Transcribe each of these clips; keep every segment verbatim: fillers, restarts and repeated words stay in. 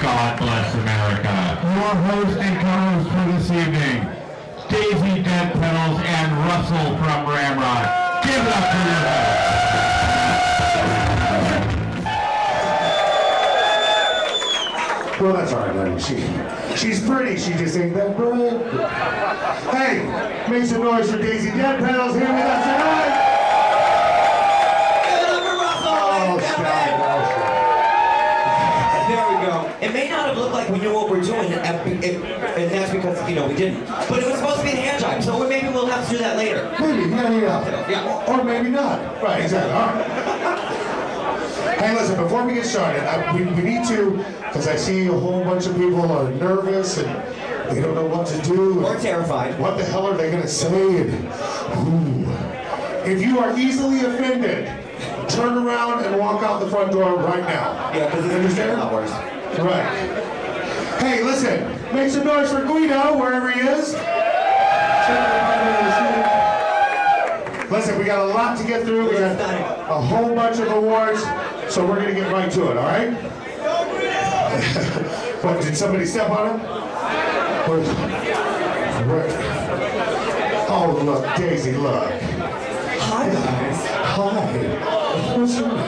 God bless America. Your host and co-host for this evening, Daisy Deadpanels and Russell from Ramrod. Give it up for your host. Well, that's all right, honey. She, she's pretty. She just ain't that brilliant. Hey, make some noise for Daisy Deadpanels here with us tonight. It may not have looked like we knew what we were doing, and that's because, you know, we didn't. But it was supposed to be a hand job, so maybe we'll have to do that later. Maybe, yeah, yeah. yeah. Or, or maybe not. Right, exactly. All right. Hey, listen, before we get started, I, we, we need to, because I see a whole bunch of people are nervous, and they don't know what to do. Or terrified. What the hell are they going to say? And, ooh. If you are easily offended, turn around and walk out the front door right now. Yeah, because it's going to get worse. Right. Hey, listen, make some noise for Guido, wherever he is. Listen, we got a lot to get through. We got a whole bunch of awards, so we're going to get right to it, all right? What, did somebody step on him? Oh, look, Daisy, look. Hi, guys. Hi. What's your name?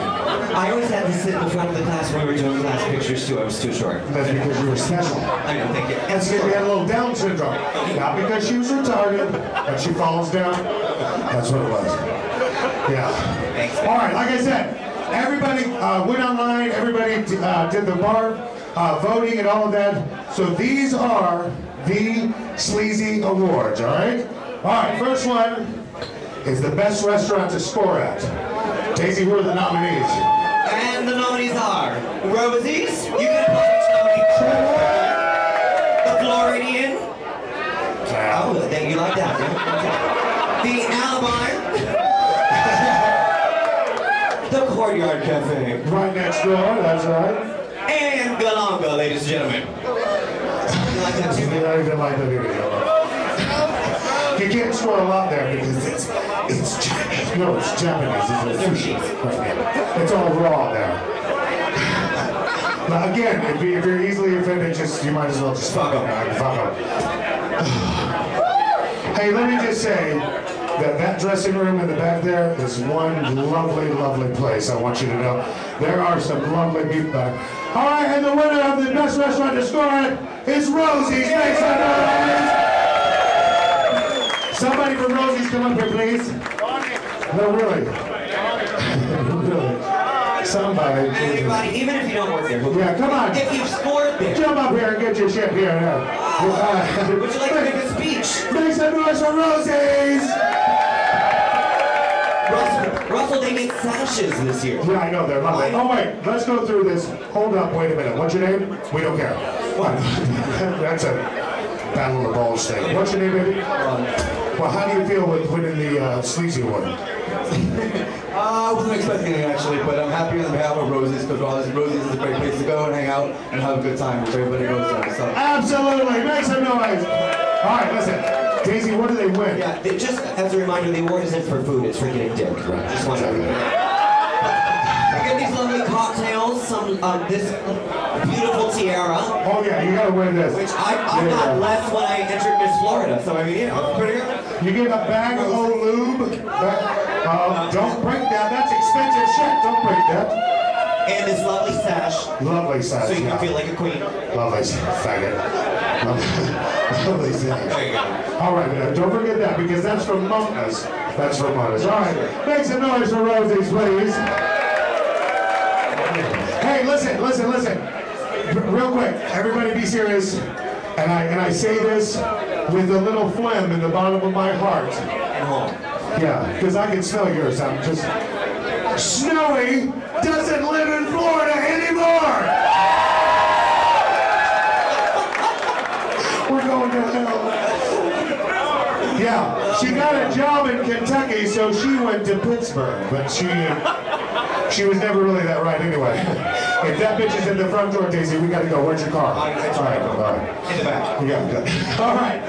I always had to sit in the front of the class when we were doing class pictures too. I was too short. That's because you were special. I know, thank you. That's because you had a little Down syndrome. Not because she was retarded, but she falls down. That's what it was. Yeah. Thanks. All right, like I said, everybody uh, went online. Everybody uh, did the bar uh, voting and all of that. So these are the Sleazy Awards. All right. All right. First one is the best restaurant to score at. Daisy, who are the nominees? And the nominees are Rosie's, you can applaud each nominee. The Floridian. Oh, you like that, huh? Okay. The Alibi. The Courtyard Cafe. Right next door, that's right. And Galanga, ladies and gentlemen. You like that too, man? I don't even like that video. You can't score a lot there because it's... It's Japanese. No, it's Japanese. It's, it's, it's all raw there. Now, again, if, you, if you're easily offended, just you might as well just fuck up. Fuck up. Hey, let me just say that that dressing room in the back there is one lovely, lovely place. I want you to know there are some lovely people back. All right, and the winner of the best restaurant to score at is Rosie's. Thanks for that. Somebody from Rosie's, come up here, please. No, really. Really. Somebody. Anybody, even if you don't work there. Yeah, come on. If you've scored there. Jump up here and get your shit here. Now. Oh, uh, would you like to make a speech? Make some noise for Rosie's. Russell, Russell, they made sashes this year. Yeah, I know, they're lovely. Oh, wait, let's go through this. Hold up, wait a minute. What's your name? We don't care. What? That's it. Battle of the Ball State. What's your name, baby? Well, how do you feel with winning the uh, Sleazy Award? uh, I wasn't expecting it, actually, but I'm happy on behalf of Rosie's, because Rosie's is a great place to go and hang out and have a good time with everybody goes there. So. Absolutely! Make some noise! All right, listen. Daisy, what do they win? Yeah, they, just as a reminder, the award isn't for food, it's for getting dick. Right. Just want to remember that. I get these lovely cocktails, some, um, this... beautiful tiara. Oh yeah, you gotta wear this. Which I, I yeah, got yeah. less when I entered Miss Florida, so I mean, you know, pretty good. You get a bag of old lube. Back, Oh, don't break that. That's expensive shit. Don't break that. And this lovely sash. Lovely sash. So you yeah. can feel like a queen. Lovely sash. Faggot. Lovely, lovely sash. There you go. All right, man. Don't forget that because that's from Montez. That's from Montez. All right. Make some noise for Rosie's, please. Hey, listen, listen, listen. Real quick, everybody be serious. And I and I say this with a little phlegm in the bottom of my heart. Yeah, because I can smell yours. I'm just... Snowy doesn't live in Florida anymore! We're going to hell. Yeah, she got a job in Kentucky, so she went to Pittsburgh. But she... She was never really that right anyway. If that bitch is in the front door, Daisy, we gotta go. Where's your car? I, it's all right, all right. In the back. Yeah, good. All right.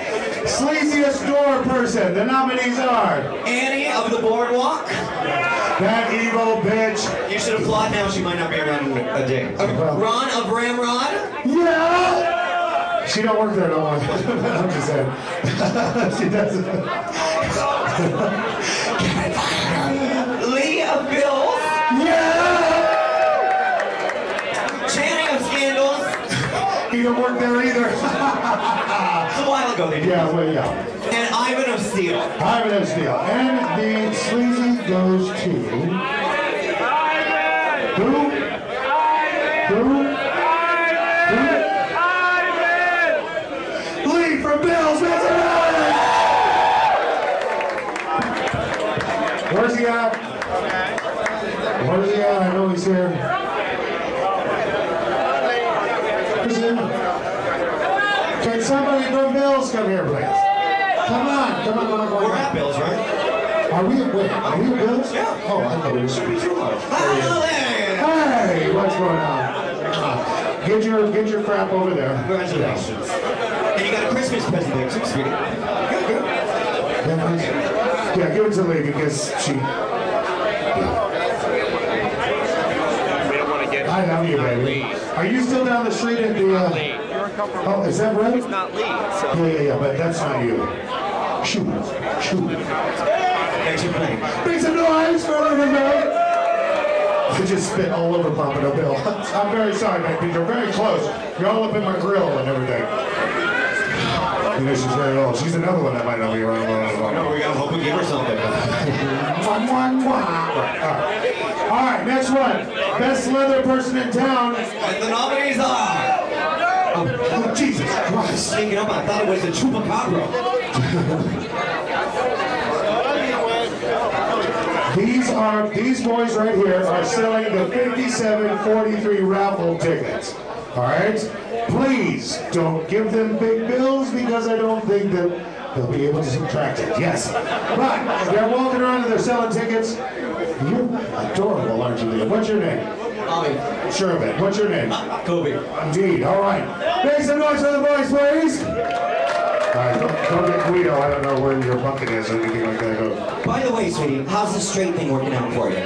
Sleaziest door person. The nominees are... Annie of the Boardwalk. That evil bitch. You should applaud now. She might not be around in a day. Uh, Ron of Ramrod. Yeah! She don't work there no more. I'm just saying. She doesn't. Lee of Bill. Yeah! Channing of Scandals. He don't work there either. It's a while ago they did. Yeah, well, yeah. And Ivan of Steel. Ivan of Steel. And the sleazy goes to... Ivan! Who? Ivan! Who? Ivan! Ivan! Lee from Bill's Filling! Where's he at? Where's he at? I know he's here. Where's he? Can somebody from Bill's come here, please? Come on, come on, come on, come on. We're at Bill's, right? Are we at Bill's? Are we at Bill's? Yeah. Oh, I thought we were super much. Hey, what's going on? Get your get your crap over there. Congratulations. Yeah. And you got a Christmas present there, too, sweetie. Good, good. Yeah, yeah, give it to Lee because she... Yeah. I love you, baby. Are you still down the street at the... Uh... Oh, is that right? It's not Lee. Yeah, yeah, yeah, but that's not you. Shoot. Shoot. Thanks for playing. Make some noise for everybody. I just spit all over Papa No Bill. I'm very sorry, baby. You're very close. You're all up in my grill and everything. You know, she's very old. She's another one that might not be around. No, we got to hope we give her something. All right. All right, next one. Best leather person in town. And the nominees are... Oh, oh Jesus Christ. I up, I thought it was the Chupacabra. These are, these boys right here are selling the fifty-seven forty-three raffle tickets. All right? Please don't give them big bills because I don't think that they'll be able to subtract it. Yes. But they're walking around and they're selling tickets. You're adorable, aren't you, Leah? What's your name? Ollie. Sherbet. What's your name? Uh, Kobe. Indeed. All right. Make some noise for the boys, please. All right. Don't, don't get Guido. I don't know where your bucket is or anything like that. By the way, sweetie, how's the straight thing working out for you?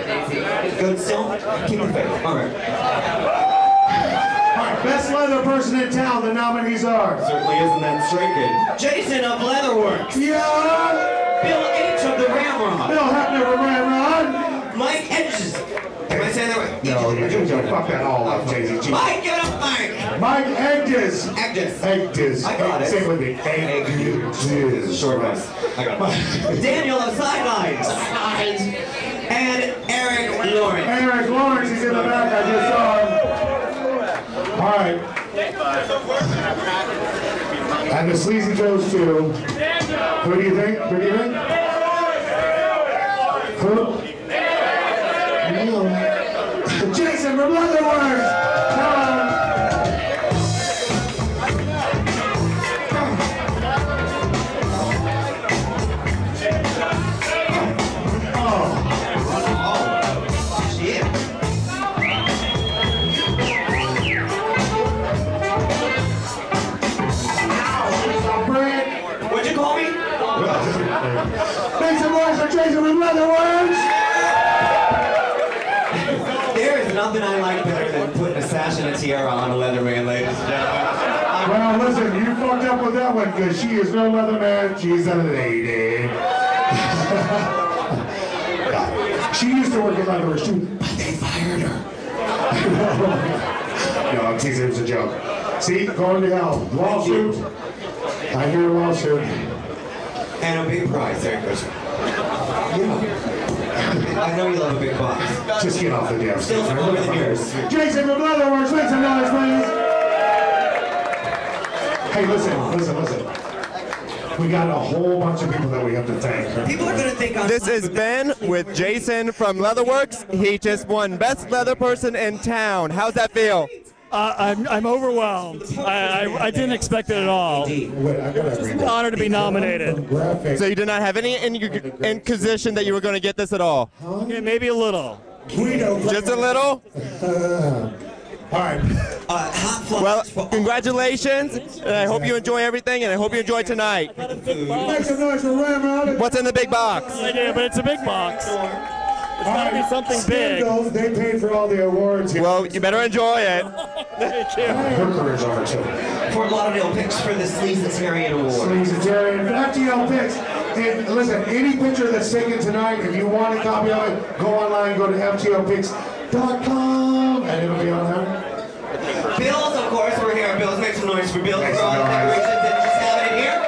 Good still? Keep it faith. All right. All right. Best leather person in town. The nominees are... Certainly isn't that straight kid. Jason of Leatherworks. Yeah. Bill H of the Ramrod. Bill Hefner of Ramrod. Mike Hedges. Can I say that right? No, you're going to fuck that all up, Jay-Z. Mike, give it up, Mike. Mike Hedges. Hedges. Hedges. I got it. Say it with me. Hedges. Short rest. I got it. Daniel of Sidelines. Sidelines. And Eric Lawrence. Eric Lawrence is in the back. I just saw him. All right. And the sleazy goes to... Who do you think? Who do you think? Who? Jason from Leatherworks! Tom! Oh. Oh. Shit. Ow. Brad. What'd you call me? Make some noise for Jason from Leatherworks! Nothing I like better than putting a sash and a tiara on a Leatherman, ladies and gentlemen. Well, listen, you fucked up with that one because she is no Leatherman, she's a lady. She used to work at Leatherworks too, but they fired her. No, I'm teasing. It was a joke. See, going to hell. Lawsuit. I hear a lawsuit. And a big prize. There it goes. Yeah. I know you love a big box. Just get off the desk. Still over the years. Jason from Leatherworks, make some noise, please. Hey, listen, listen, listen. We got a whole bunch of people that we have to thank. People are going to think. This is Ben with Jason from Leatherworks. He just won Best Leather Person in Town. How's that feel? Uh, I'm I'm overwhelmed. I, I I didn't expect it at all. It's an honor to be nominated. So you did not have any inquisition that you were going to get this at all? Yeah, maybe a little. Just a little. All right. Uh, well, congratulations, and I hope you enjoy everything, and I hope you enjoy tonight. Make some noise for Ramrod. What's in the big box? I do, but it's a big box. It's gotta be something big. They paid for all the awards here. Well, you better enjoy it. Thank you. Fort Lauderdale picks for the Sleazitarian Award. Sleazitarian. F T L picks. And listen, any picture that's taken tonight, if you want a copy of it, go online, go to F T L picks dot com, and it'll be on there. Bill's, of course, we're here. Bill's, make some noise for Bill. Thanks for all the decorations that just happened here.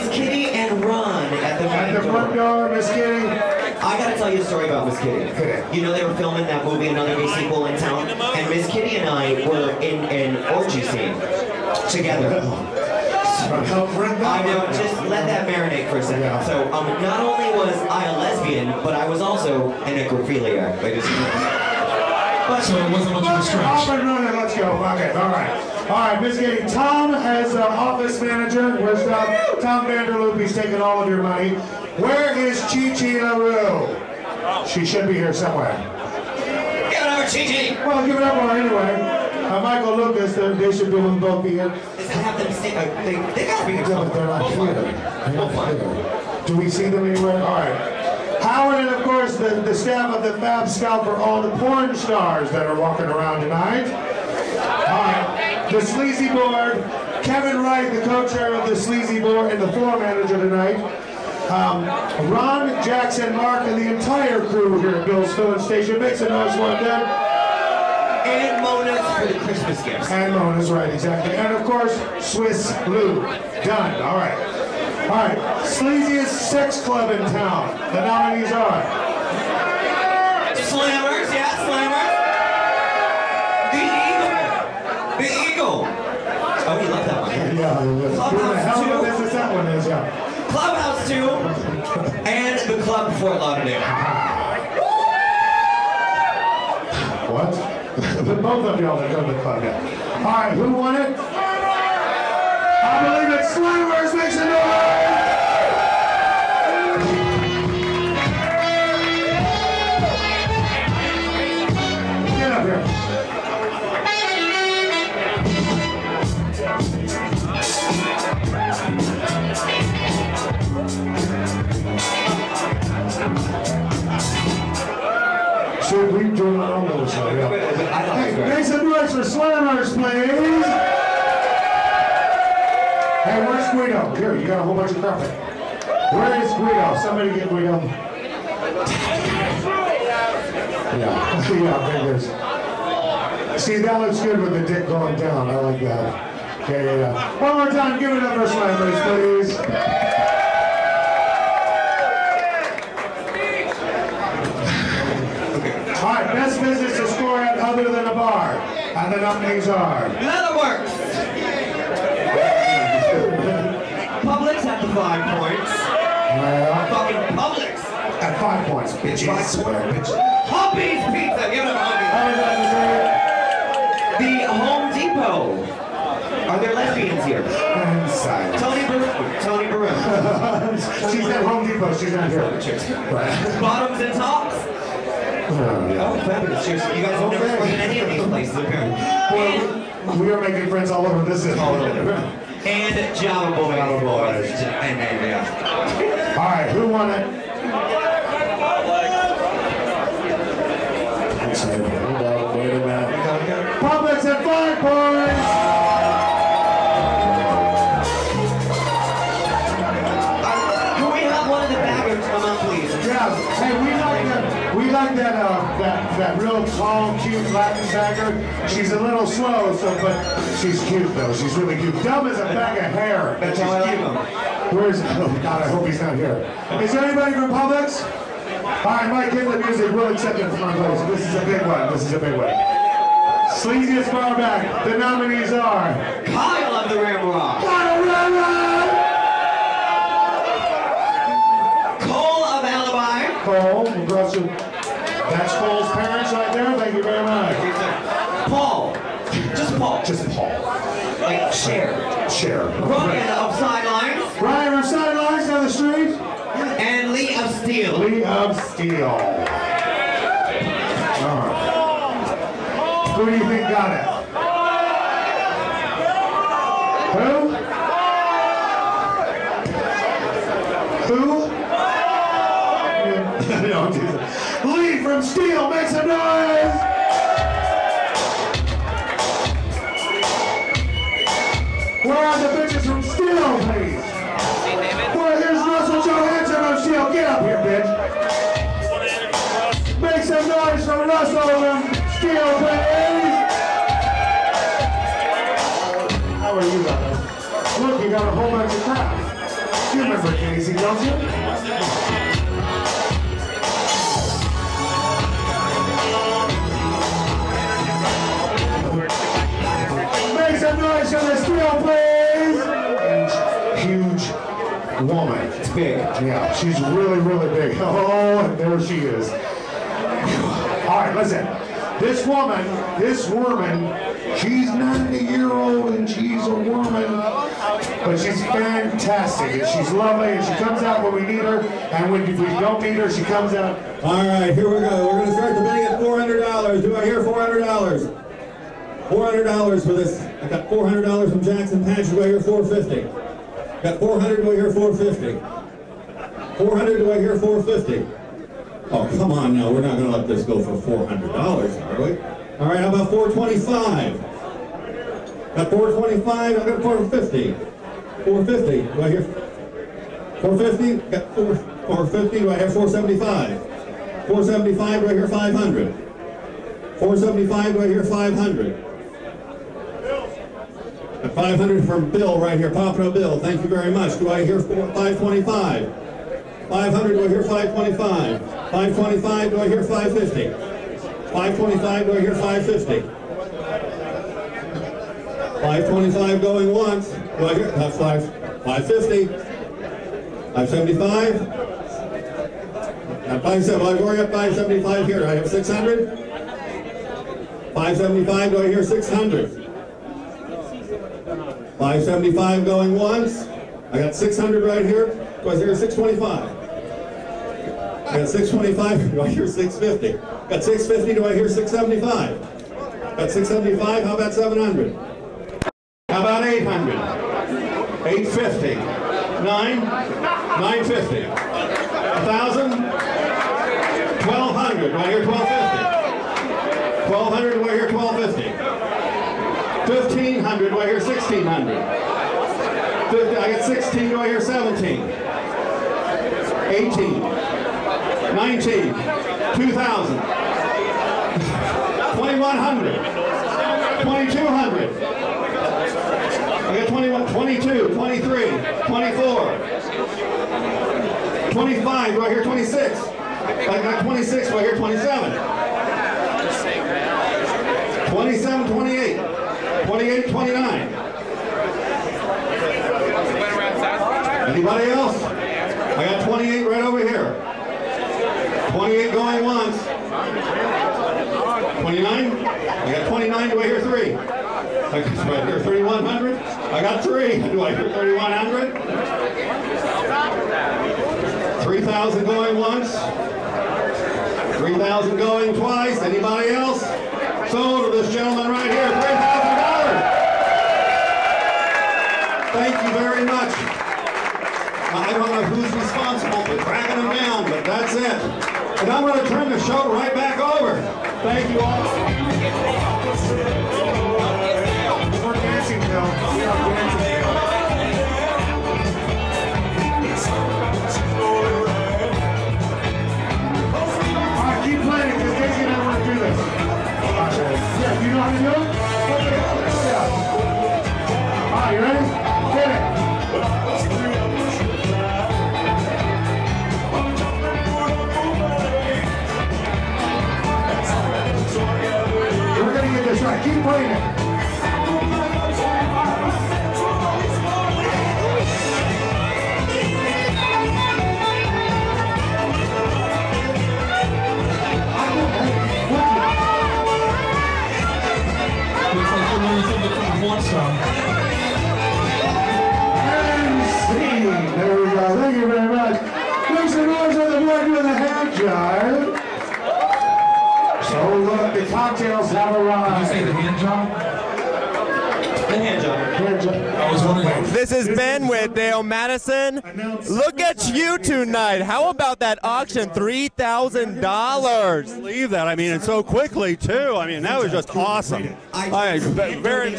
Miss Kitty and Ron at the front door. At the front door, Miss Kitty. I gotta tell you a story about Miss Kitty. You know, they were filming that movie, another new sequel in town, and Miss Kitty and I were in an orgy scene together. I know, just let that marinate for a second. Yeah. So, um, not only was I a lesbian, but I was also an necrophiliac. I just. So it wasn't much of a stretch. Let's go. Okay, all right. All right, Miss Kitty. Tom as uh, office manager. Where's Tom? Tom Vanderloop. He's taking all of your money. Where is Chi Chi LaRue? She should be here somewhere. Give it up, Chi Chi. Well, give it up for her anyway. Uh, Michael Lucas, they should be with both be here. Does that have them stay? Uh, they they got to be here. Yeah, but they're not here. They're not here. Do we see them anywhere? All right. Howard and, of course, the, the staff of the Fab Scout for all the porn stars that are walking around tonight. Uh, the Sleazy Board, Kevin Wright, the co-chair of the Sleazy Board and the floor manager tonight. Um, Ron, Jackson, Mark, and the entire crew here at Bill's Filling Station. Make some noise for them. And Mona's for the Christmas gifts. And Mona's, right, exactly. And, of course, Swiss Lou. Done. All right. All right, sleaziest sex club in town. The nominees are Slammers, yeah, Slammers. The Eagle, the Eagle. Oh, you love that one. Yeah, yeah. Clubhouse Two. What is that one is, yeah. Clubhouse Two, and the Club Fort Lauderdale. What? But both of y'all are going to the club now. All right, who won it? I believe it's Slammers. Make some noise. Should we do our own little show? Hey, make some noise for Slammers, please. Hey, where's Guido? Here, you got a whole bunch of carpet. Where is Guido? Somebody get Guido. Yeah, yeah, fingers. See, that looks good with the dick going down. I like that. Okay, yeah, yeah. One more time, give it up for Slammers, please. All right, best business to score at other than a bar. And the nominees are Leatherworks. Publix at the five points. Well, fucking Publix. At five points, bitches. I swear, bitches. Hobby's Pizza. Give it up, Hobby's. The Home Depot. Are there lesbians here? I'm sorry. Tony Barone. Tony Barone. She's at Home Depot. She's not here. Right. Bottoms and Tops. Oh, yeah. Oh, fabulous. You guys don't know in any of these places, apparently. Well, we are making friends all over. This is all over. And Java Boy. Java Boy. And, and, yeah. All right, who won it? Wait a minute. Publix at five points. Uh, can we have one in the back come on, please? Yeah. Hey, we like that. We like that uh, that that real tall, cute Latin sacker. She's a little slow, so but she's cute though. She's really cute. Dumb as a bag of hair. That's how I like him. Where is? Oh God, I hope he's not here. Is there anybody from Publix? All right, Mike, get the music. We'll accept it from our place. This is a big one. This is a big one. Sleaziest bar back. The nominees are Kyle of the Ramrod, Kyle Ramrod, Cole of Alibi, Cole, Russell. That's Cole's parents right there. Thank you very much. Paul, just Paul, just Paul. Like Cher, Cher. Ryan of Sidelines, Ryan of Sidelines down the street, and Lee of Steel, Lee of Steel. Who do you think got it? Who? Who? Yeah. No, Jesus. Lee from Steel, make some noise! Where are the bitches from Steel, please? Well, here's Russell Johansson from Steel. Get up here, bitch. Make some noise from Russell and Steel, please. You got Look, you got a whole bunch of crap. You remember Daisy, don't you? Make some noise for the Steel, please! Huge, huge woman. It's big. Yeah, she's really, really big. Oh, and there she is. All right, listen. This woman, this woman. She's ninety year old and she's a woman, but she's fantastic and she's lovely and she comes out when we need her, and when we don't need her, she comes out. All right, here we go. We're going to start the bidding at four hundred dollars. Do I hear four hundred dollars? four hundred dollars for this. I got four hundred dollars from Jackson Patch. Do I hear four hundred fifty dollars? Got four hundred dollars. Do I hear four hundred fifty dollars? four hundred dollars. Do I hear four hundred fifty dollars? Oh, come on now. We're not going to let this go for four hundred dollars, are we? All right, how about four twenty-five? Got four twenty-five, I got four fifty. four fifty, do I hear four fifty? Got four fifty, do I hear four seventy-five? four seventy-five, do I hear five hundred? four seventy-five, do I hear five hundred? Got five hundred from Bill right here, Papa Bill, thank you very much. Do I hear five twenty-five? five hundred, do I hear five twenty-five? five twenty-five, do I hear five fifty? five twenty-five, do I hear five fifty? five twenty-five going once. Do I hear uh, five, five fifty? five seventy-five? At five seventy-five, I've already got five seventy-five here. Do I have six hundred? five seventy-five, do I hear six hundred? five seventy-five going once. I got six hundred right here. Do I hear six twenty-five? I got six twenty-five, do I hear six fifty? Got six fifty, do I hear six seventy-five? Got six seventy-five, how about seven hundred? How about eight hundred? eight fifty? nine? nine fifty? one thousand? twelve hundred, do I hear twelve fifty? twelve hundred, do I hear twelve fifty? fifteen hundred, do I hear sixteen hundred? fifty, I got sixteen, do I hear seventeen? eighteen. nineteen, two thousand, twenty-one hundred, twenty-two hundred, I got twenty-one, twenty-two, twenty-three, twenty-four, twenty-five, do I hear twenty-six? I got twenty-six, do I hear twenty-seven? twenty-seven, twenty-eight, twenty-eight, twenty-nine. Anybody else? I got twenty-eight right over here. twenty-eight going once. twenty-nine? I got twenty-nine, do I hear three? I got thirty-one hundred? I got three, do I hear thirty-one hundred? three thousand going once. three thousand going twice. Anybody else? So to this gentleman right here, three thousand dollars! Thank you very much. I don't know who's responsible for tracking them down, but that's it. And I'm going to turn the show right back over. Thank you all. We're dancing now. We are dancing. All right, keep playing. Yeah, keep playing it. One song. And see, there we go. Thank you very much. Make some noise on the board doing the hand jar. So look, the cocktails have arrived. Did you say the hand jar? The hand jar. Hand jar. I was wondering. This is Ben with Dale Madison. Look at you tonight. How about that auction? three thousand dollars. Leave that. I mean, and so quickly, too. I mean, that was just awesome. I very.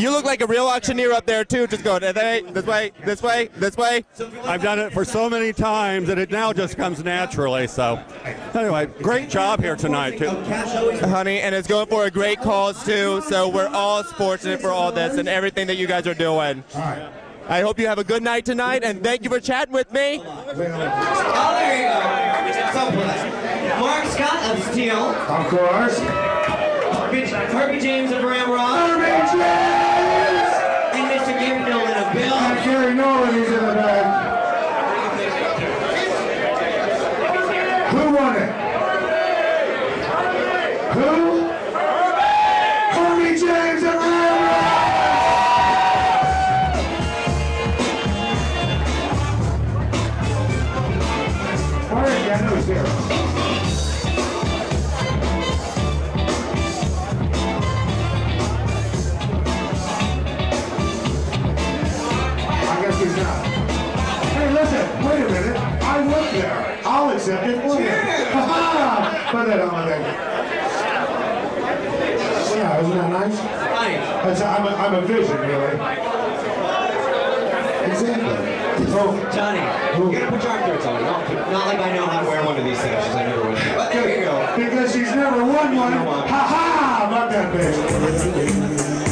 You look like a real auctioneer up there, too. Just go this way, this way, this way. I've done it for so many times that it now just comes naturally. So, anyway, great job here tonight, too. Honey, and it's going for a great cause, too. So we're all fortunate for all this and everything that you guys are doing. All right. I hope you have a good night tonight, and thank you for chatting with me. Oh, there you go. Mark Scott of Steel. Of course. Harvey James of Ramrod. Harvey James! And Mister Gary Nolan of Bill. And Gary Nolan is in the back. Who won it? Who? Harvey! Harvey James of Ramrod! I know he's there. I guess he's not. Hey, listen, wait a minute. I went there. I'll accept it for you. Ha ha! Put that on my name. Yeah, isn't that nice? Nice. I'm a, I'm a vision, really. Exactly. Oh, Johnny, oh. You're gonna put your arm on. Not, not like I know how to wear one of these things, because I never would. But there you go. Because she's never won one. Ha ha! Not that big.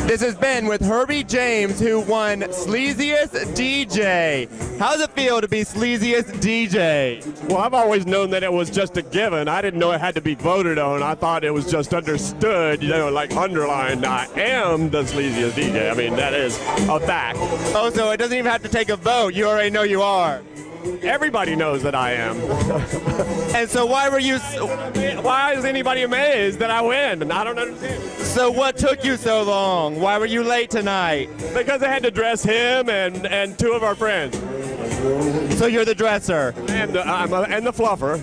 This has been with Harvey James, who won Sleaziest D J. How's it feel to be Sleaziest D J? Well, I've always known that it was just a given. I didn't know it had to be voted on. I thought it was just understood, you know, like underlined. I am the Sleaziest D J. I mean, that is a fact. Oh, so it doesn't even have to take a vote. You're I know you are. Everybody knows that I am. And so why were you, why is anybody amazed that I win? I don't understand. So what took you so long? Why were you late tonight? Because I had to dress him and, and two of our friends. So you're the dresser? And the, I'm a, and the fluffer.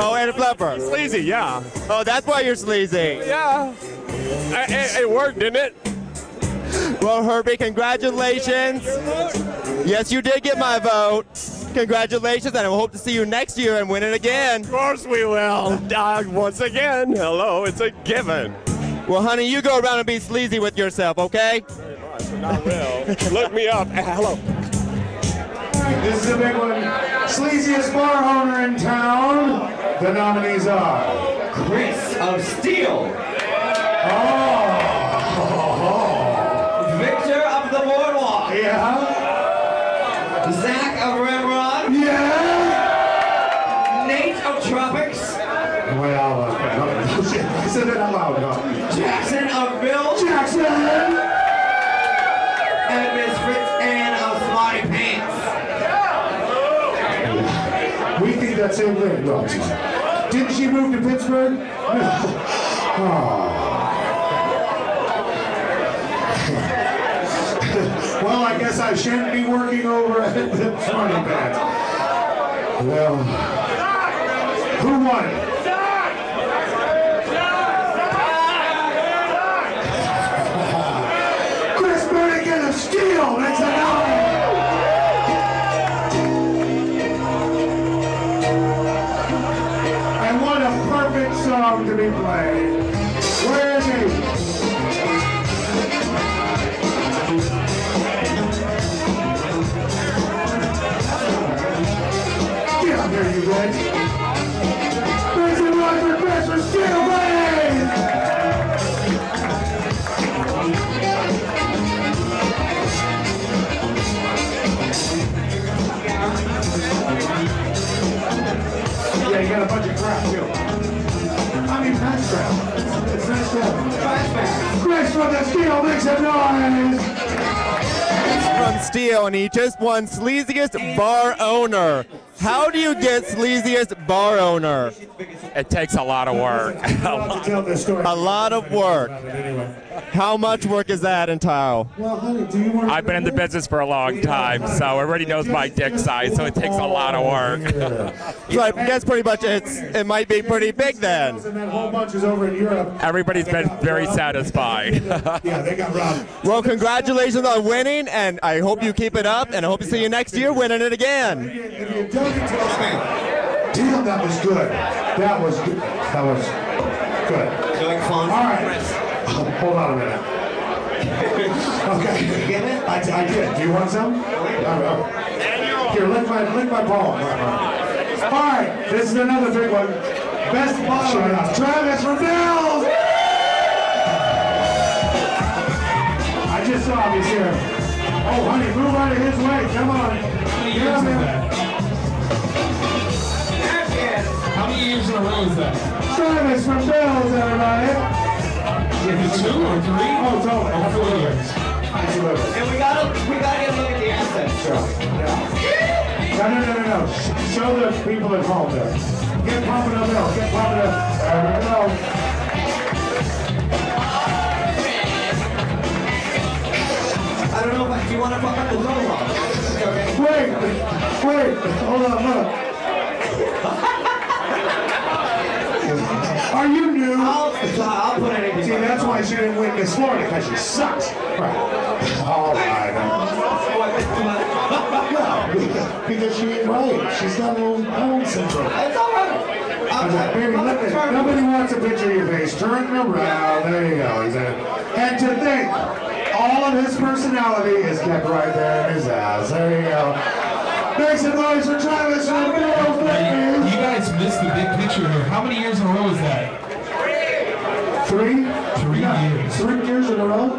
Oh, and a fluffer. Sleazy, yeah. Oh, that's why you're sleazy. Yeah. It, it, it worked, didn't it? Well, Harvey, congratulations. Yes, you did get my vote. Congratulations, and I hope to see you next year and win it again. Of course we will. Uh, once again, hello, it's a given. Well, honey, you go around and be sleazy with yourself, okay? Very much, and I will. Look me up. Hello. This is a big one. Sleaziest bar owner in town. The nominees are Chris of Steel. Oh. Yeah. Zach of Ramrod. Yeah. Nate of Tropics. Well, uh, I said that out loud. No. Jackson of Bill. Jackson. And Miss Fritz Ann of Smarty Pants. We think that's it. No. Didn't she move to Pittsburgh? No. Oh. Well, I guess I shouldn't be working over at the funny band. Well, who won it? Chris Bernigan of Steel. That's an honor. And what a perfect song to be played. Where is he? There you guys. There's a lot for Chris for Steel, babe! Yeah, you got a bunch of crap, too. I mean, that's Chris from the Steel makes some noise. From Steel, and he just won Sleaziest Bar Owner. How do you get Sleaziest Bar Owner? It takes a lot of work. A lot of work. How much work is that entail? I've been in the business for a long time, so everybody knows my dick size, so it takes a lot of work. So I guess pretty much it's, it might be pretty big then. Everybody's been very satisfied. Well, congratulations on winning, and I hope you keep it up, and I hope to see you next year winning it again. Damn, that was good. That was good. That was good. Feeling fun? All right. Oh, hold on a minute. Okay. You get it? I, I did. Do you want some? Right. Here, lick my, lick my palm. All right. All right. This is another big one. Best bottle right now. Travis from Bill's. I just saw him. He's here. Oh, honey, move out of his way. Come on. Get him in. How many years in a row is that? Service from Bill's, everybody. Give it two or three? Oh, totally. Oh, four years. Absolutely. And we gotta, we gotta get another dance then. Sure. Yeah. No, no, no, no, no. Show the people at home there. Get pumping up, Bill. Get pumping up. There we go. I don't know if I, do you want to pump up a little longer? Okay. Wait, wait. Hold on, look. Are you new? I'll, I'll put it in. See, that's why she didn't win Miss Florida, because she sucks. Right. All right. No, because she ain't right. She's got her own own syndrome. It's all right. I'm like, baby, look at, nobody wants a picture of your face. Turn it around. There you go. Exactly. And to think, all of his personality is kept right there in his ass. There you go. Make some noise for Travis from Bill's, baby! You guys missed the big picture here. How many years in a row is that? Three. Three? Three years. Three years in a row?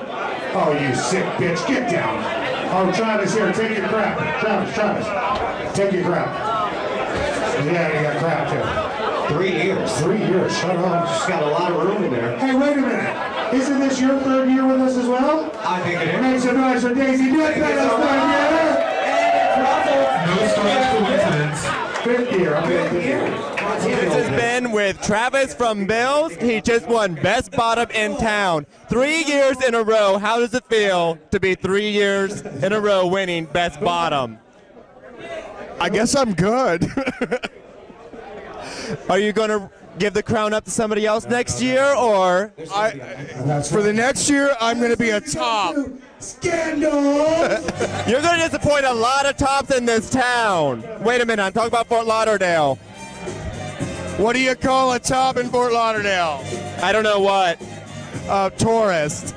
Oh, you sick bitch. Get down. Oh, Travis, here. Take your crap. Travis, Travis. Take your crap. Yeah, you got crap, too. Three years. Three years. Shut up. Just got a lot of room in there. Hey, wait a minute. Isn't this your third year with us as well? I think it is. Make some noise for Daisy Deadpanels, third year! No strange coincidence. Fifth year. Fifth year. This has been with Travis from Bill's. He just won Best Bottom in Town. Three years in a row. How does it feel to be three years in a row winning Best Bottom? I guess I'm good. Are you going to give the crown up to somebody else next year, or? I, for the next year, I'm going to be a top. Scandal! You're going to disappoint a lot of tops in this town. Wait a minute, I'm talking about Fort Lauderdale. What do you call a top in Fort Lauderdale? I don't know what. A tourist.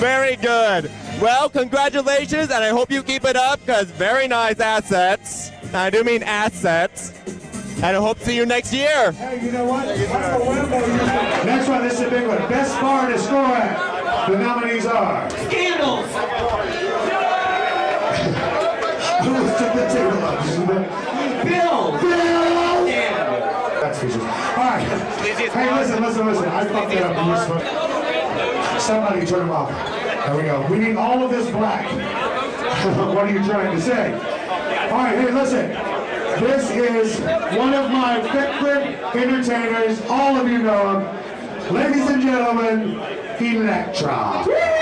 Very good. Well, congratulations, and I hope you keep it up, because very nice assets. And I do mean assets. And I hope to see you next year. Hey, you know what? Next one, this is a big one. Best bar to score at. The nominees are... Scandals! Who took the table up? Bill! Bill! Damn. That's for sure. All right. Hey, listen, listen, listen. I fucked it up. Somebody turn them off. There we go. We need all of this black. What are you trying to say? All right, hey, listen. This is one of my favorite entertainers. All of you know him. Ladies and gentlemen, Electra. I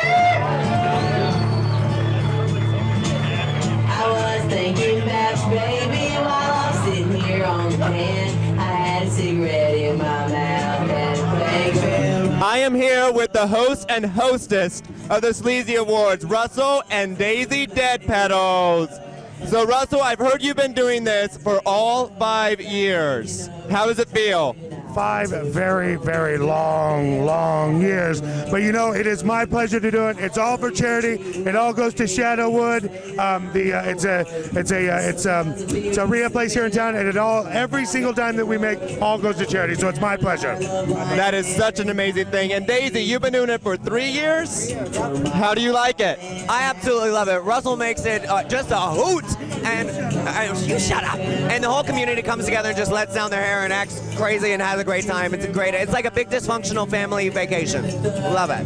was thinking about baby while I'm sitting here on the pan. I had a cigarette in my mouth and played. I am here with the host and hostess of the Sleazy Awards, Russell and Daisy Deadpanels. So, Russell, I've heard you've been doing this for all five years. How does it feel? Five very, very long, long years. But, you know, it is my pleasure to do it. It's all for charity. It all goes to Shadowwood. Um, the, uh, it's a, it's a, uh, it's, um, it's a real place here in town, and it all, every single dime that we make, all goes to charity. So it's my pleasure. That is such an amazing thing. And Daisy, you've been doing it for three years. How do you like it? I absolutely love it. Russell makes it uh, just a hoot, and I, you shut up. And the whole community comes together and just lets down their hair and acts crazy and has a great time. It's a great, it's like a big dysfunctional family vacation. Love it.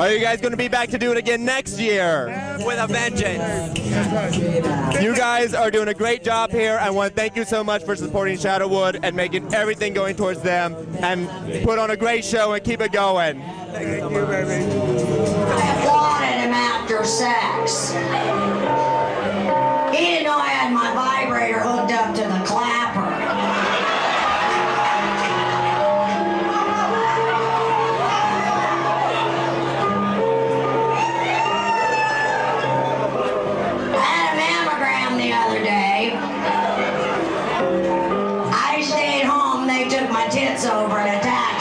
Are you guys going to be back to do it again next year? With a vengeance. You guys are doing a great job here. I want to thank you so much for supporting Shadowwood and making everything going towards them, and put on a great show and keep it going. Thank you, thank you baby. I applauded him after sex. He didn't know I had my vibrator hooked up to the clapper. I had a mammogram the other day. I stayed home, they took my tits over in a taxi.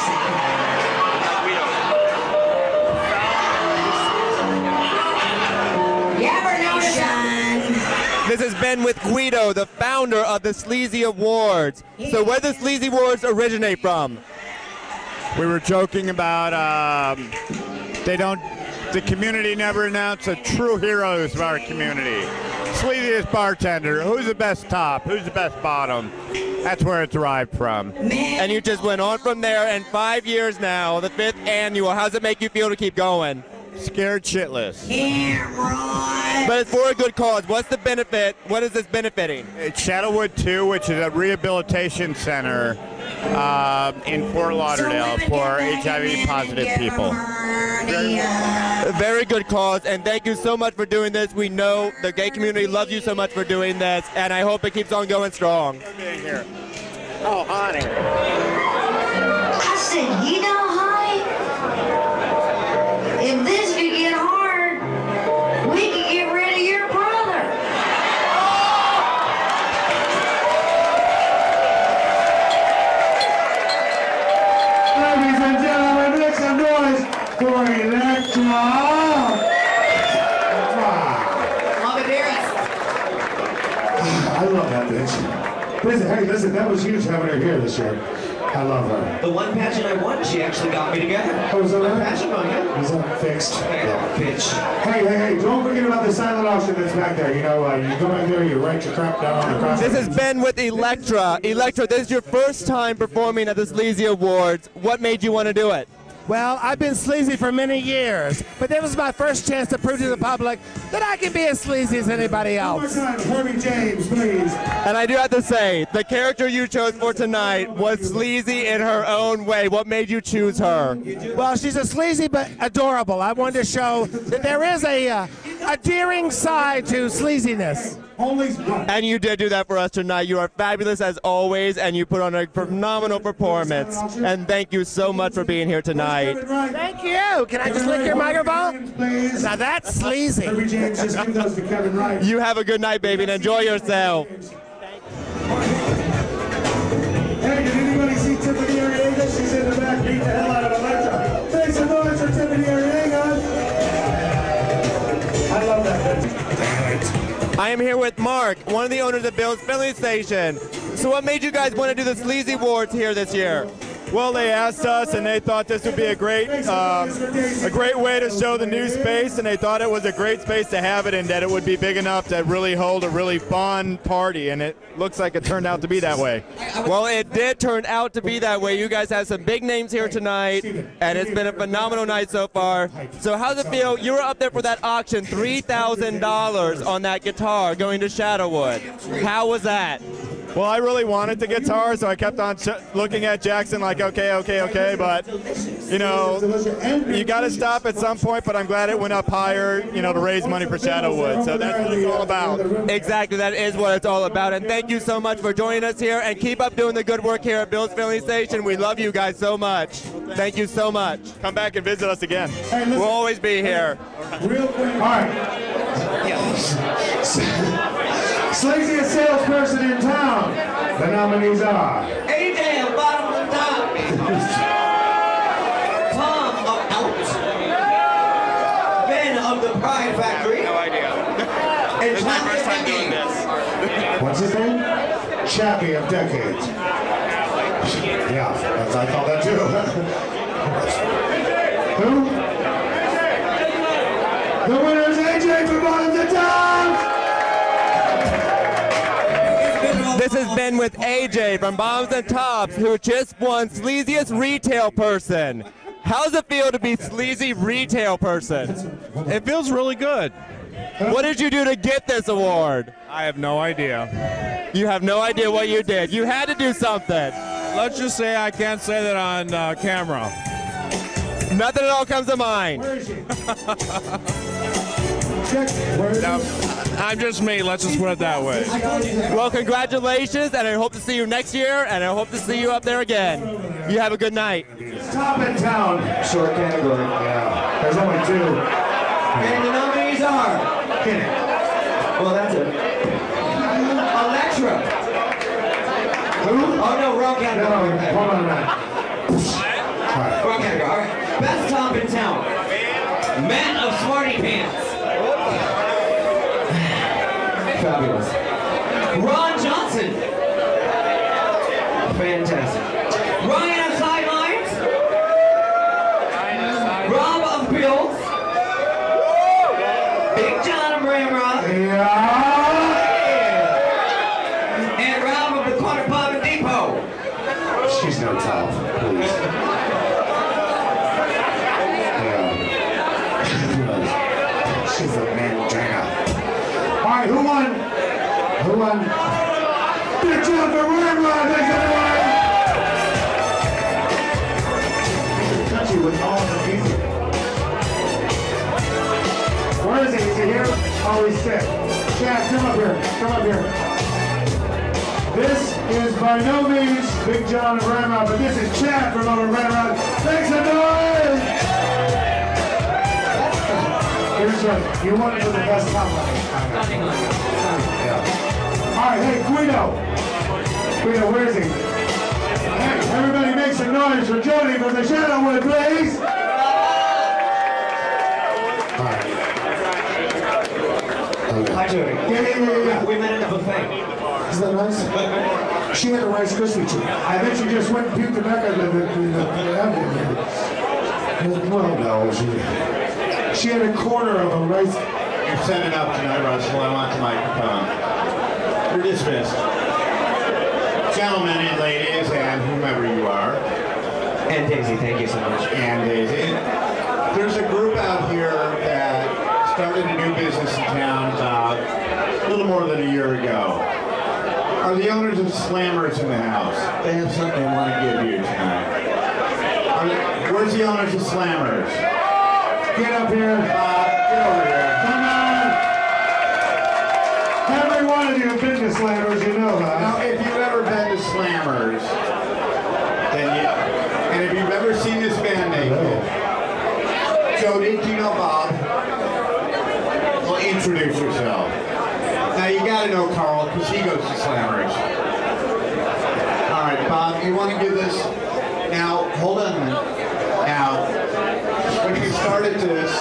This has been with Guido, the founder of the Sleazy Awards. So where the Sleazy Awards originate from? We were joking about um, they don't, the community never announced the true heroes of our community. Sleaziest bartender, who's the best top, who's the best bottom? That's where it derived from. And you just went on from there, and five years now, the fifth annual. How does it make you feel to keep going? Scared shitless. Yeah, right. But it's for a good cause. What's the benefit? What is this benefiting? It's Shadowwood two, which is a rehabilitation center uh, in Fort Lauderdale so for H I V-positive people. Very, very good cause, and thank you so much for doing this. We know the gay community loves you so much for doing this, and I hope it keeps on going strong. Here. Oh, honey. I said, you know, if this could get hard, we could get rid of your brother. Ladies and gentlemen, make some noise for Electra. Mom and Dearest. I love that bitch. Listen, hey, listen, that was huge having her here this year. I love her. The one pageant I won, she actually got me together. Oh, was that right? Pageant one, yeah. Was that fixed? Hey, yeah. Bitch. Hey, hey, hey, don't forget about the silent auction that's back there. You know, uh, you go back there, you write your crap down on the cross. This has been with Electra. Electra, this is your first time performing at the Sleazy Awards. What made you want to do it? Well, I've been sleazy for many years, but this was my first chance to prove to the public that I can be as sleazy as anybody else. One more time, Harvey James, please. And I do have to say, the character you chose for tonight was sleazy in her own way. What made you choose her? Well, she's a sleazy but adorable. I wanted to show that there is a uh, endearing side to sleaziness. And you did do that for us tonight. You are fabulous as always, and you put on a phenomenal performance. And thank you so much for being here tonight. Thank you. Can I just lick your microphone? Now that's sleazy. You have a good night, baby, and enjoy yourself. Hey, did anybody see Tiffany Arriaga? She's in the back. Beat the hell out of Electra. Thanks so much for Tiffany Arriaga. I love that. I am here with Mark, one of the owners of Bill's Filling Station. So what made you guys want to do the Sleazy Awards here this year? Well, they asked us, and they thought this would be a great, um, a great way to show the new space, and they thought it was a great space to have it, and that it would be big enough to really hold a really fun party, and it looks like it turned out to be that way. Well, it did turn out to be that way. You guys have some big names here tonight, and it's been a phenomenal night so far. So how's it feel? You were up there for that auction, three thousand dollars on that guitar going to Shadowwood. How was that? Well, I really wanted the guitar, so I kept on ch looking at Jackson like, okay, okay, okay, but, you know, you got to stop at some point, but I'm glad it went up higher, you know, to raise money for Shadowwood, so that's what it's all about. Exactly, that is what it's all about, and thank you so much for joining us here, and keep up doing the good work here at Bill's Filling Station. We love you guys so much. Thank you so much. Come back and visit us again. Hey, we'll always be here. Real quick. All right. Yeah. Sleaziest salesperson in town. The nominees are A J, Bottom of the Top. Tom of Out. Ben of the Pride Factory. No idea. And it's my first time doing this. What's his name? Chappie of Decades. Yeah, that's, I thought that too. Who? The winner is A J from Bottom of the Top. This has been with A J from Bombs and Tops, who just won Sleaziest Retail Person. How does it feel to be Sleazy Retail Person? It feels really good. What did you do to get this award? I have no idea. You have no idea what you did. You had to do something. Let's just say I can't say that on uh, camera. Nothing at all comes to mind. Where is she? Check. Where is no, I'm just me. Let's just put it that way. Well, congratulations, and I hope to see you next year, and I hope to see you up there again. You have a good night. Top in town. Short category. Yeah. There's only two. And the nominees are. Kidding. Well, that's it. Electra. Who? Oh, no, wrong category. No, hold on a minute. All right. Wrong category. All right. Best top in town. Man of Smarty Pants. Fabulous. Ron Johnson. Fantastic. Ryan of Sidelines. Rob of Bill's. Big John of Ramrod. Yeah. And Rob of the Court of Bottom of the Top. She's no top, please. Yeah. She's a man down. All right, who won? Who won? Big John for Ramrod, thanks everyone! Touch you with all the pieces. Where is he? Is he here? Oh, he's sick. Chad, come up here. Come up here. This is by no means Big John and Ramrod, but this is Chad from over Ramrod. Thanks a noise! Here's your, you won it for the best top. Yeah. All right, hey, Guido. Guido, where is he? Hey, everybody make some noise for Jodie from the Shadowwood, please. All right. Hi, Jodie. Yeah, yeah, yeah, yeah. We met at the buffet. Is that nice? She had a Rice Krispie treat. I bet she just went and puked the back of the avenue. Well, no, she, she had a quarter of a Rice. You've set it up tonight, Russell. I want the microphone. You're dismissed. Gentlemen and ladies, and whomever you are. And Daisy, thank you so much. And Daisy. There's a group out here that started a new business in town about a little more than a year ago. Are the owners of Slammers in the house? They have something they want to give you tonight. Are they, where's the owners of Slammers? Get up here. Uh, get over here. Every one of you have been to Slammers, you know that. Now, if you've ever been to Slammers, then you, and if you've ever seen this band naked, Jodie, do you know Bob? Well, introduce yourself. Now, you gotta know Carl, because he goes to Slammers. All right, Bob, you want to give this? Now, hold on a minute. Now, when you started this,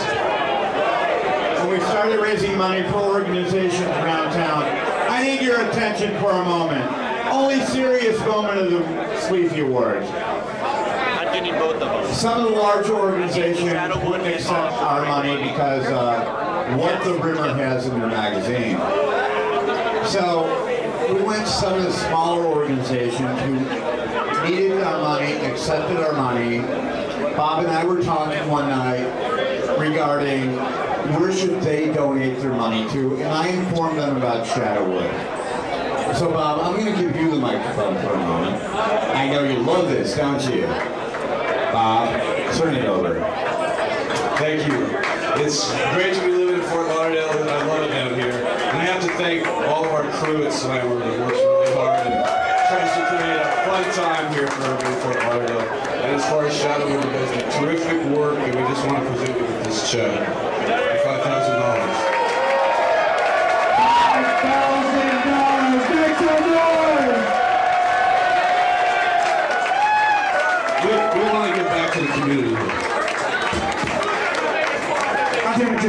we started raising money for organizations around town. I need your attention for a moment. Only serious moment of the Sleazy Awards. I do need both of us. Some of the larger organizations wouldn't accept our money because uh, what the Rimmer has in their magazine. So we went to some of the smaller organizations who needed our money, accepted our money. Bob and I were talking one night regarding where should they donate their money to, and I informed them about Shadowwood. So Bob, I'm going to give you the microphone for a moment. I know you love this, don't you? Bob, turn it over. Thank you. It's great to be living in Fort Lauderdale, and I love it down here. And I have to thank all of our crew at Slammer that works really hard and tries to create a fun time here for everybody in Fort Lauderdale. And as far as Shadowwood goes, the terrific work, and we just want to present you with this check.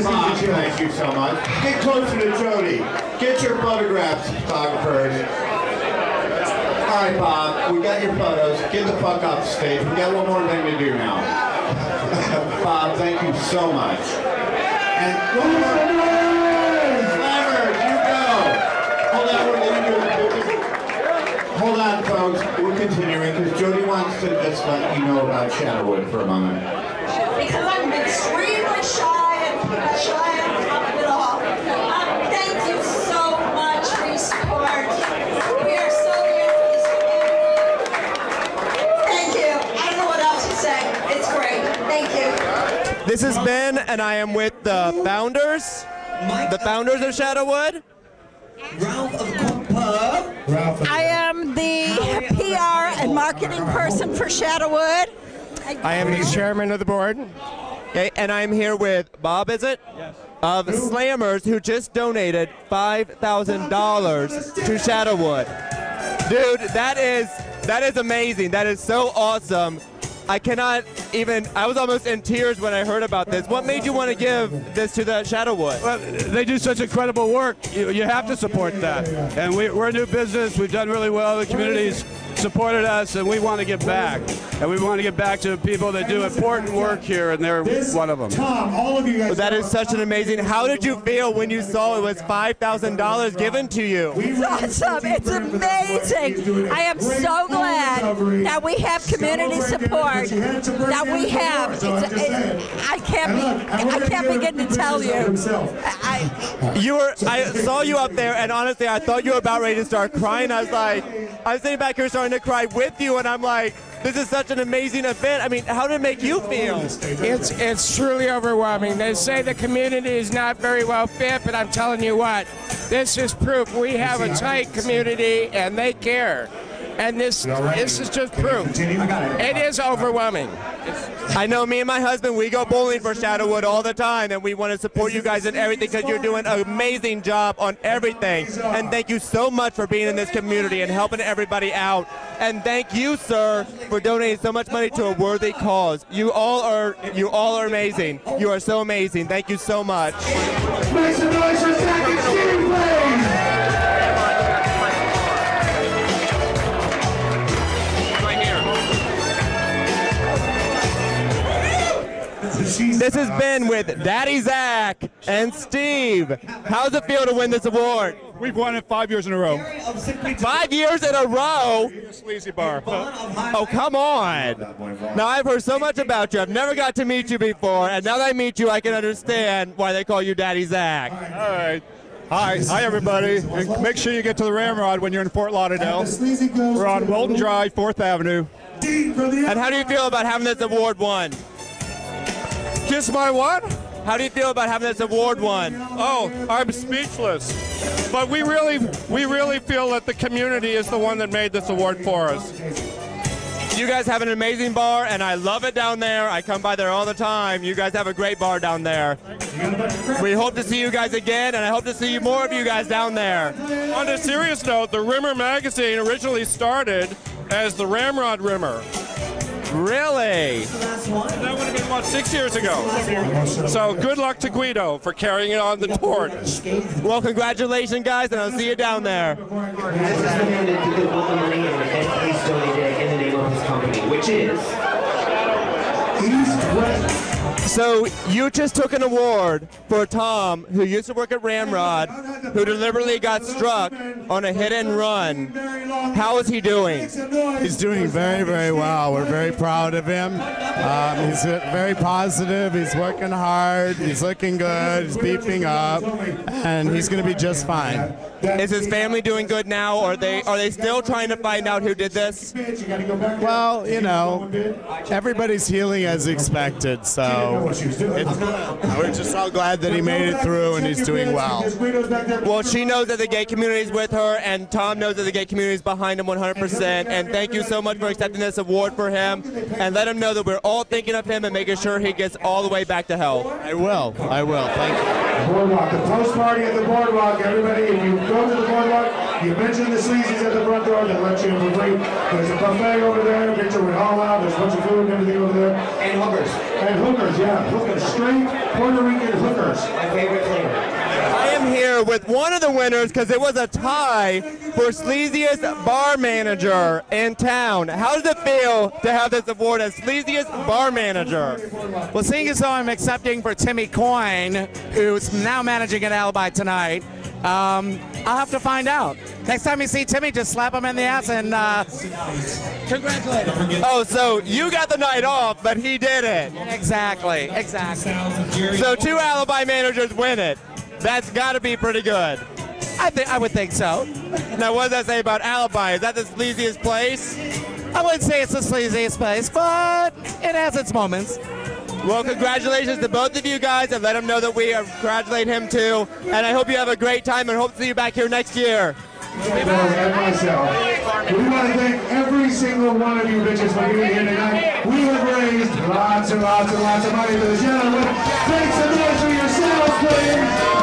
Mom, thank you so much. Get closer to Jodie. Get your photographs, photographers. All right, Bob, we got your photos. Get the fuck off the stage. We got one more thing to do now. Bob, thank you so much. And Slammers, you go. Hold on, we're going to do a folks, we're continuing because Jodie wants to just let you know about Shadowwood for a moment. Because I'm extremely shy and shy and not at all. Um, thank you so much for your support. We are so grateful for this community. Thank you. I don't know what else to say. It's great. Thank you. This is Ben, and I am with the founders, the founders of Shadowwood. Ralph of Compa. I am the P R and marketing person for Shadowwood. I am the chairman of the board. Okay, and I'm here with Bob, is it? Yes. Of Slammers, who just donated five thousand dollars to Shadowwood. Dude, that is that is amazing. That is so awesome. I cannot even, I was almost in tears when I heard about this. What made you want to give this to the Shadowwood? Well, they do such incredible work. You, you have to support that. And we, we're a new business. We've done really well. The community's supported us, and we want to give back. And we want to give back to people that do important work here, and they're one of them. Tom, all of you guys. That is such an amazing, how did you feel when you saw it was five thousand dollars given to you? It's awesome. It's amazing. I am so glad that we have community support. That we have, it's, it's, I can't be, I can't begin to tell you. I, you were, I saw you up there, and honestly, I thought you were about ready to start crying. I was like, I was sitting back here starting to cry with you, and I'm like, this is such an amazing event. I mean, how did it make you feel? It's it's truly overwhelming. They say the community is not very well fit, but I'm telling you what, this is proof we have a tight community, and they care. And this, this is just proof. It is overwhelming. I know me and my husband, we go bowling for Shadowwood all the time, and we want to support you guys in everything because you're doing an amazing job on everything. And thank you so much for being in this community and helping everybody out. And thank you, sir, for donating so much money to a worthy cause. You all are, you all are amazing. You are so amazing. Thank you so much. Make some noise for Zach and Steve, please. This has been with Daddy Zach and Steve. How's it feel to win this award? We've won it five years in a row. Five years in a row? Sleazy bar. Oh, come on. Now, I've heard so much about you. I've never got to meet you before, and now that I meet you, I can understand why they call you Daddy Zach. All right. Hi, hi everybody, and make sure you get to the Ramrod when you're in Fort Lauderdale. We're on Walton Drive, fourth avenue. And how do you feel about having this award won? Just my what? How do you feel about having this award won? Oh, I'm speechless. But we really, we really feel that the community is the one that made this award for us. You guys have an amazing bar, and I love it down there. I come by there all the time. You guys have a great bar down there. We hope to see you guys again, and I hope to see more of you guys down there. On a serious note, the Rimmer magazine originally started as the Ramrod Rimmer. Really? That would have been, what, six years ago. So good luck to Guido for carrying it on the torch. Well, congratulations, guys, and I'll see you down there. This is donated to the Floridian and East donated in the name of his company, which is East West. So you just took an award for Tom, who used to work at Ramrod, who deliberately got struck on a hit and run. How is he doing? He's doing very, very well. We're very proud of him. Um, he's very positive. He's working hard. He's looking good. He's beefing up, and he's going to be just fine. Is his family doing good now, or are they are they still trying to find out who did this? Well, you know, everybody's healing as expected, so. We're just all glad that he made it through and he's doing well. Well, she knows that the gay community is with her, and Tom knows that the gay community is behind him one hundred percent. And thank you so much for accepting this award for him. And let him know that we're all thinking of him and making sure he gets all the way back to hell. I will. I will. Thank you. Boardwalk. The post party at the boardwalk. Everybody, if you go to the boardwalk, you mention the Sleazy's at the front door. They'll let you in for free. There's a buffet over there. Get your all out. There's a bunch of food and everything over there. And hookers. And hookers. Yeah, hookers, straight Puerto Rican hookers. My favorite flavor. I am here with one of the winners because it was a tie for sleaziest bar manager in town. How does it feel to have this award as sleaziest bar manager? Well, seeing as though I'm accepting for Timmy Coyne, who's now managing an Alibi tonight, um, I'll have to find out. Next time you see Timmy, just slap him in the ass and uh, congratulate him. Oh, so you got the night off, but he did it. Exactly, exactly. So two Alibi managers win it. That's got to be pretty good. I think I would think so. Now, what does that say about Alibi? Is that the sleaziest place? I wouldn't say it's the sleaziest place, but it has its moments. Well, congratulations to both of you guys, and let him know that we congratulate him too. And I hope you have a great time, and hope to see you back here next year. And myself, we want to thank every single one of you bitches for being here tonight. We have raised lots and lots and lots of money for this gentleman. Thanks so much for yourselves, please.